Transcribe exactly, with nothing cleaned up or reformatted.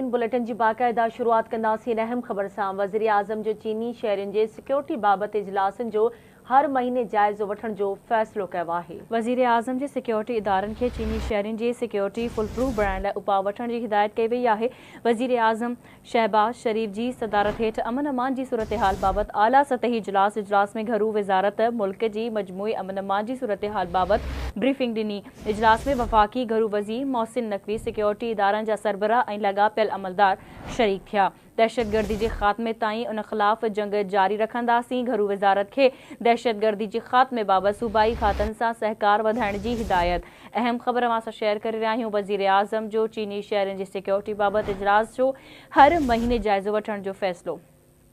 Bulletin bulletin जी बाकायदा शुरुआत कंदासीं अहम ख़बर सां। वज़ीर आज़म जो चीनी शहरनि जे सिक्योरिटी बाबति इजलासनि जो हर महीने जायज़ो वठण जो फ़ैसिलो कयो आहे। वज़ीर आज़म जे सिक्योरिटी इदारनि खे चीनी शहरनि जी सिक्योरिटी फुलप्रूफ बणाइण लाइ उपाउ वठण जी हिदायत कई वई आहे। वज़ीर आज़म शहबाज़ शरीफ जी सदारत हेठि अमन अमान जी सूरत हाल बाबति आला सतही इजलास इजलास में घरू वज़ारत मुल्क जी मजमूई अमन अमान जी सूरत हाल बाबति ब्रीफिंग ॾिनी। इजलास में वफ़ाक़ी घरू वज़ीर मोहसिन नक़वी सिक्योरिटी इदारनि जा सरबराह ऐं लाॻापियल अमलदार शरीक थिया। दहशतगर्दी के खात्मे ताईं उन खिलाफ़ जंग जारी रखंदासीं। घरू वज़ारत खे दहशतगर्दी के खात्मे बाबत सूबाई खातन सां सहकार वधाइण जी हिदायत। अहम ख़बर मां सां शेयर करे रहिया आहियूं। वज़ीर आज़म जो चीनी शहरनि जी सिक्योरिटी बाबति इजलास जो हर महीने जायज़ो वठण जो फ़ैसिलो।